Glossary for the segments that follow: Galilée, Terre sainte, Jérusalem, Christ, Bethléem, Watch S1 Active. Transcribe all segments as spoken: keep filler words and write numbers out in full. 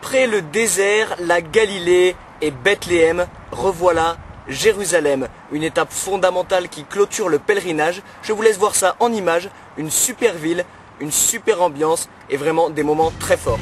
Après le désert, la Galilée et Bethléem, revoilà Jérusalem. Une étape fondamentale qui clôture le pèlerinage. Je vous laisse voir ça en images. Une super ville, une super ambiance et vraiment des moments très forts.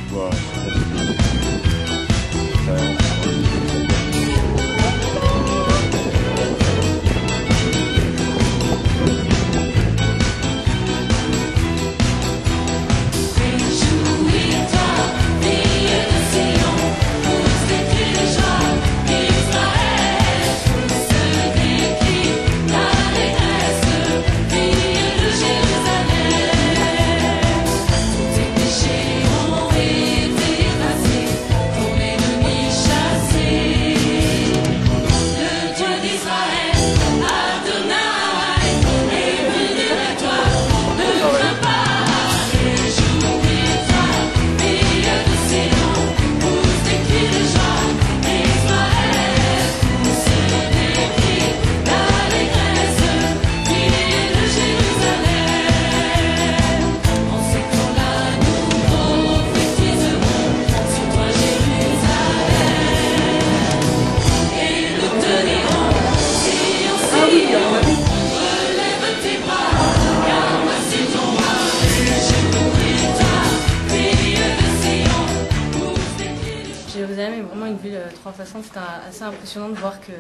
Jérusalem est vraiment une ville trois cent soixante, c'est assez impressionnant de voir que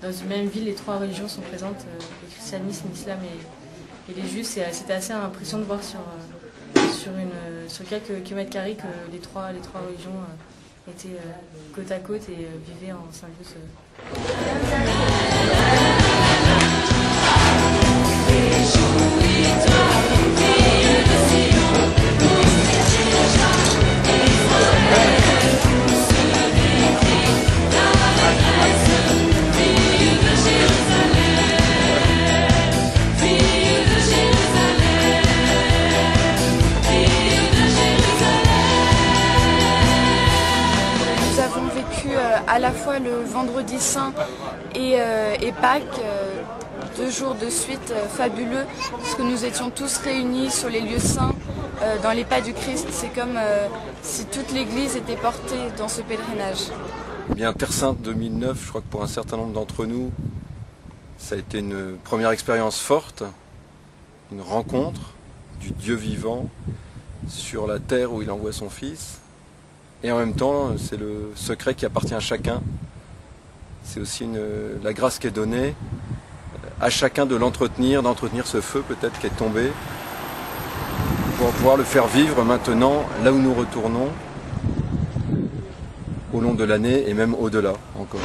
dans une même ville, les trois religions sont présentes, le christianisme, l'islam et, et les juifs. C'était assez impressionnant de voir sur, sur, une, sur quelques kilomètres carrés que les trois, les trois religions étaient côte à côte et vivaient en symbiose. À la fois le vendredi saint et, euh, et Pâques, euh, deux jours de suite euh, fabuleux, parce que nous étions tous réunis sur les lieux saints, euh, dans les pas du Christ. C'est comme euh, si toute l'Église était portée dans ce pèlerinage. Bien, Terre sainte deux mille neuf, je crois que pour un certain nombre d'entre nous, ça a été une première expérience forte, une rencontre du Dieu vivant sur la terre où il envoie son Fils. Et en même temps, c'est le secret qui appartient à chacun. C'est aussi une, la grâce qui est donnée à chacun de l'entretenir, d'entretenir ce feu peut-être qui est tombé, pour pouvoir le faire vivre maintenant, là où nous retournons, au long de l'année et même au-delà encore.